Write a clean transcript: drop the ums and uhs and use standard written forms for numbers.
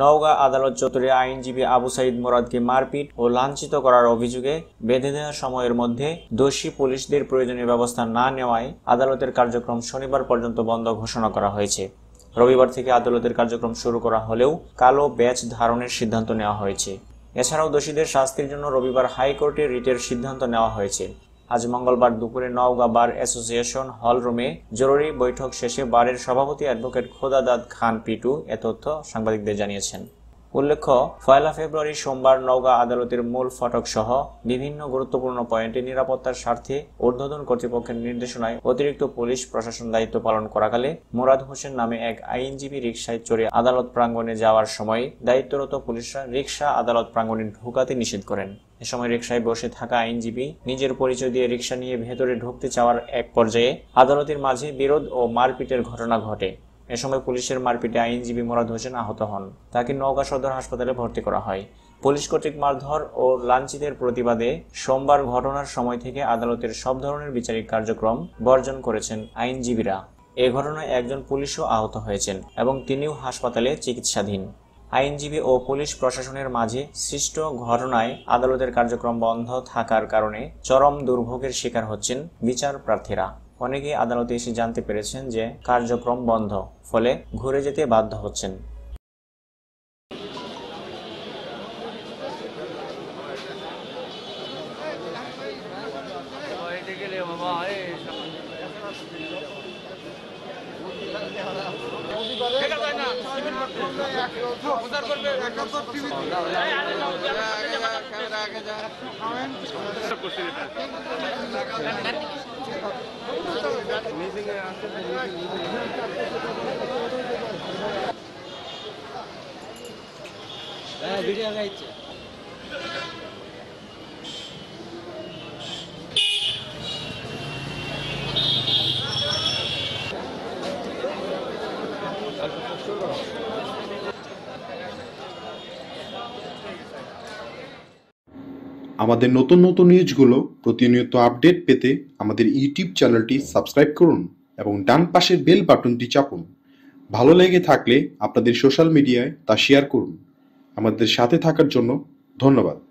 नওগাঁ आदालत चत्वरे आईनजीवी आबू सईद मुराद के मारपीट और लांछित करार अभियोगे बेधे देওয়ার সময়ের মধ্যে दोषी পুলিশদের প্রয়োজনীয় ব্যবস্থা না নেওয়ায় আদালতের কার্যক্রম শনিবার পর্যন্ত বন্ধ ঘোষণা করা হয়েছে। রবিবার থেকে আদালতের কার্যক্রম শুরু করা হলেও কালো ব্যাজ ধারণের সিদ্ধান্ত নেওয়া হয়েছে। এছাড়াও দোষীদের শাস্তির জন্য রবিবার হাইকোর্টে রিটের সিদ্ধান্ত নেওয়া হয়েছে। আজ মঙ্গলবার দুপুরে নওগাঁ বার অ্যাসোসিয়েশন হলরুমে জরুরি বৈঠক শেষে বারের সভাপতি অ্যাডভোকেট খোদাদাদ খান পিটু এ তথ্য সাংবাদিকদের জানিয়েছেন। উল্লেখ্য, ১ ফেব্রুয়ারি সোমবার নওগাঁ আদালতের মূল ফটক সহ বিভিন্ন গুরুত্বপূর্ণ পয়েন্টে নিরাপত্তার স্বার্থে ঊর্ধ্বতন কর্তৃপক্ষের নির্দেশনায় অতিরিক্ত পুলিশ প্রশাসন দায়িত্ব পালন করাকালে মুরাদ হোসেন নামে এক আইনজীবী রিকশায় চড়ে আদালত প্রাঙ্গণে যাওয়ার সময় দায়িত্বরত পুলিশরা রিকশা আদালত প্রাঙ্গণে ঢোকাতে নিষেধ করেন। এ সময় রিকশায় বসে থাকা আইনজীবী নিজের পরিচয় দিয়ে রিকশা নিয়ে ভেতরে ঢুকতে চাওয়ার এক পর্যায়ে আদালতের মাঝে বিরোধ ও মারপিটের ঘটনা ঘটে। এ সময় পুলিশের মারপিটে আইনজীবী মুরাদ হোসেন আহত হন। তাকে নওগাঁ সদর হাসপাতালে ভর্তি করা হয়। পুলিশ কর্তৃক মারধর ও লাঞ্ছিতের প্রতিবাদে সোমবার ঘটনার সময় থেকে আদালতের সব ধরনের বিচারিক কার্যক্রম বর্জন করেছেন আইনজীবীরা। এ ঘটনায় একজন পুলিশও আহত হয়েছেন এবং তিনিও হাসপাতালে চিকিৎসাধীন। আইনজীবী ও পুলিশ প্রশাসনের মাঝে সৃষ্ট ঘটনায় আদালতের কার্যক্রম বন্ধ থাকার কারণে চরম দুর্ভোগের শিকার হচ্ছেন বিচার প্রার্থীরা। অনেকেই আদালতে এসে জানতে পেরেছেন যে কার্যক্রম বন্ধ, ফলে ঘুরে যেতে বাধ্য হচ্ছেন। ভিডিও গাইছে। আমাদের নতুন নতুন নিউজগুলো প্রতিনিয়ত আপডেট পেতে আমাদের ইউটিউব চ্যানেলটি সাবস্ক্রাইব করুন এবং ডান পাশের বেল বাটনটি চাপুন। ভালো লেগে থাকলে আপনাদের সোশ্যাল মিডিয়ায় তা শেয়ার করুন। আমাদের সাথে থাকার জন্য ধন্যবাদ।